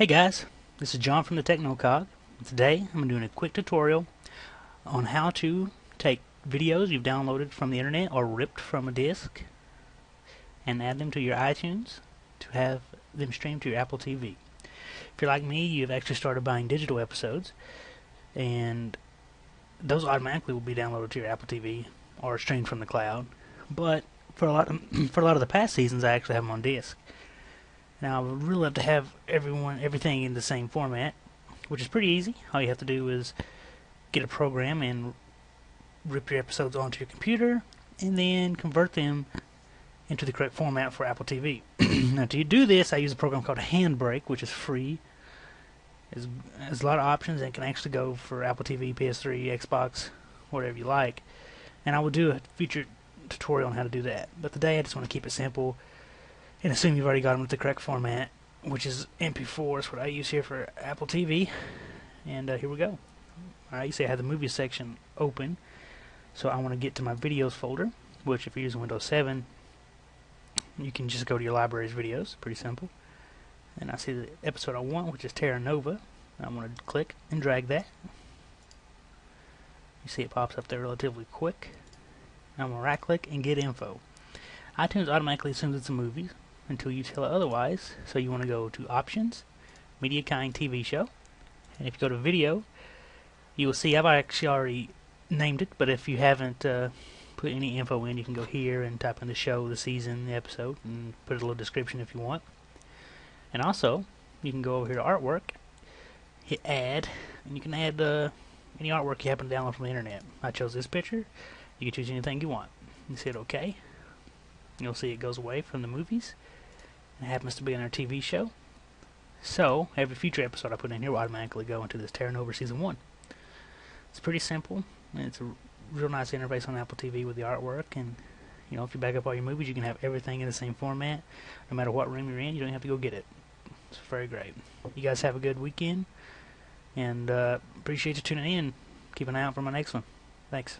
Hey guys, this is John from the Technocog. Today I'm doing a quick tutorial on how to take videos you've downloaded from the internet or ripped from a disc and add them to your iTunes to have them streamed to your Apple TV. If you're like me, you've actually started buying digital episodes, and those automatically will be downloaded to your Apple TV or streamed from the cloud. But for a lot of the past seasons, I actually have them on disc. Now I would really love to have everything in the same format, which is pretty easy. All you have to do is get a program and rip your episodes onto your computer, and then convert them into the correct format for Apple TV. Now to do this, I use a program called HandBrake, which is free. It has a lot of options and can actually go for Apple TV, PS3, Xbox, whatever you like. And I will do a future tutorial on how to do that. But today I just want to keep it simple and assume you've already got them with the correct format, which is MP4, is what I use here for Apple TV. And here we go. Alright, you see I have the movie section open, so I want to get to my videos folder, which if you're using Windows 7, you can just go to your library's videos, pretty simple. And I see the episode I want, which is Terra Nova. I'm going to click and drag that. You see it pops up there relatively quick. I'm going to right click and get info. iTunes automatically assumes it's a movie until you tell it otherwise, so you want to go to Options, Media Kind TV Show, and if you go to Video, you will see I've actually already named it, but if you haven't put any info in, you can go here and type in the show, the season, the episode, and put a little description if you want. And also, you can go over here to Artwork, hit Add, and you can add any artwork you happen to download from the internet. I chose this picture. You can choose anything you want. You hit OK. You'll see it goes away from the movies. It happens to be on our TV show, so every future episode I put in here will automatically go into this Terra Nova Season 1. It's pretty simple, and it's a real nice interface on Apple TV with the artwork. And you know, if you back up all your movies, you can have everything in the same format. No matter what room you're in, you don't have to go get it. It's very great. You guys have a good weekend, and appreciate you tuning in. Keep an eye out for my next one. Thanks.